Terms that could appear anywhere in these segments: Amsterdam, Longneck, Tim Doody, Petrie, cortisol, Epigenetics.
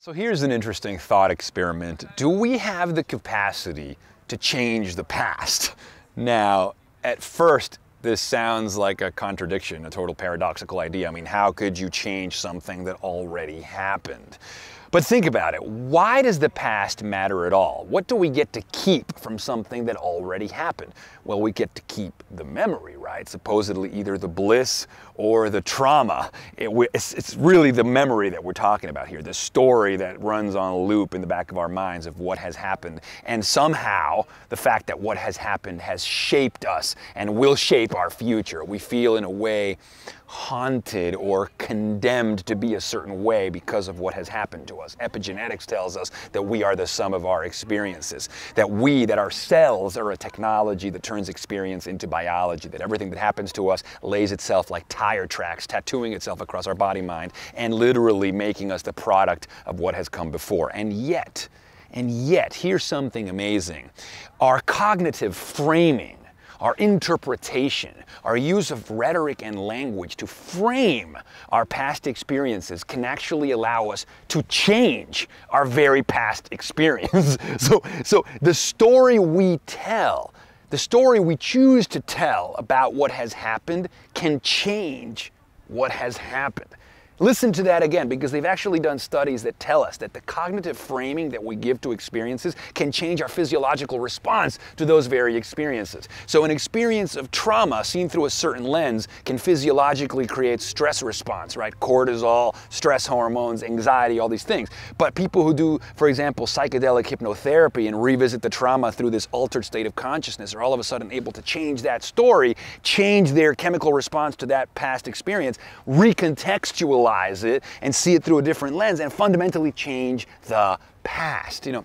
So here's an interesting thought experiment. Do we have the capacity to change the past? Now, at first, this sounds like a contradiction, a total paradoxical idea. I mean, how could you change something that already happened? But think about it. Why does the past matter at all? What do we get to keep from something that already happened? Well, we get to keep the memory, right? Supposedly either the bliss or the trauma. It's really the memory that we're talking about here, the story that runs on a loop in the back of our minds of what has happened. And somehow, the fact that what has happened has shaped us and will shape our future. We feel, in a way, haunted or condemned to be a certain way because of what has happened to us. Epigenetics tells us that we are the sum of our experiences, that our cells are a technology that turns experience into biology, that everything that happens to us lays itself like tire tracks, tattooing itself across our body mind and literally making us the product of what has come before. And yet, here's something amazing. Our cognitive framing, our interpretation, our use of rhetoric and language to frame our past experiences can actually allow us to change our very past experience. So the story we tell, the story we choose to tell about what has happened can change what has happened. Listen to that again, because they've actually done studies that tell us that the cognitive framing that we give to experiences can change our physiological response to those very experiences. So an experience of trauma seen through a certain lens can physiologically create stress response, right? Cortisol, stress hormones, anxiety, all these things. But people who do, for example, psychedelic hypnotherapy and revisit the trauma through this altered state of consciousness are all of a sudden able to change that story, change their chemical response to that past experience, recontextualize it and see it through a different lens and fundamentally change the past. You know,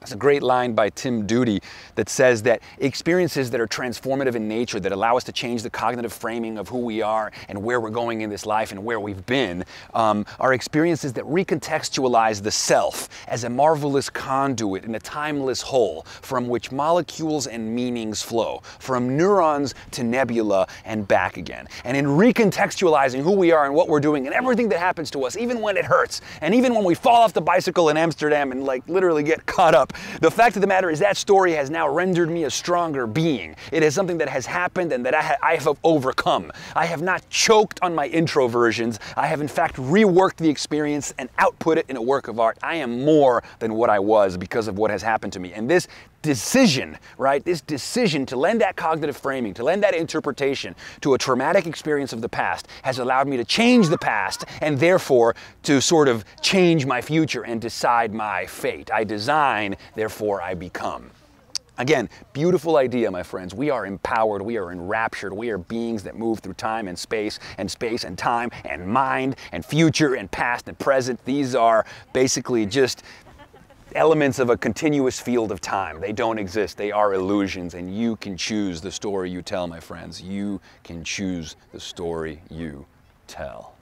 it's a great line by Tim Doody that says that experiences that are transformative in nature, that allow us to change the cognitive framing of who we are and where we're going in this life and where we've been, are experiences that recontextualize the self as a marvelous conduit in a timeless whole from which molecules and meanings flow, from neurons to nebula and back again. And in recontextualizing who we are and what we're doing and everything that happens to us, even when it hurts, and even when we fall off the bicycle in Amsterdam and like literally get caught up, the fact of the matter is that story has now rendered me a stronger being. It is something that has happened and that I have overcome. I have not choked on my introversions. I have in fact reworked the experience and output it in a work of art. I am more than what I was because of what has happened to me. And this decision, right, this decision to lend that cognitive framing, to lend that interpretation to a traumatic experience of the past has allowed me to change the past and therefore to sort of change my future and decide my fate. I design, therefore I become. Again, beautiful idea, my friends. We are empowered, we are enraptured, we are beings that move through time and space, and space and time, and mind, and future, and past, and present. These are basically just elements of a continuous field of time. They don't exist. They are illusions, and you can choose the story you tell, my friends. You can choose the story you tell.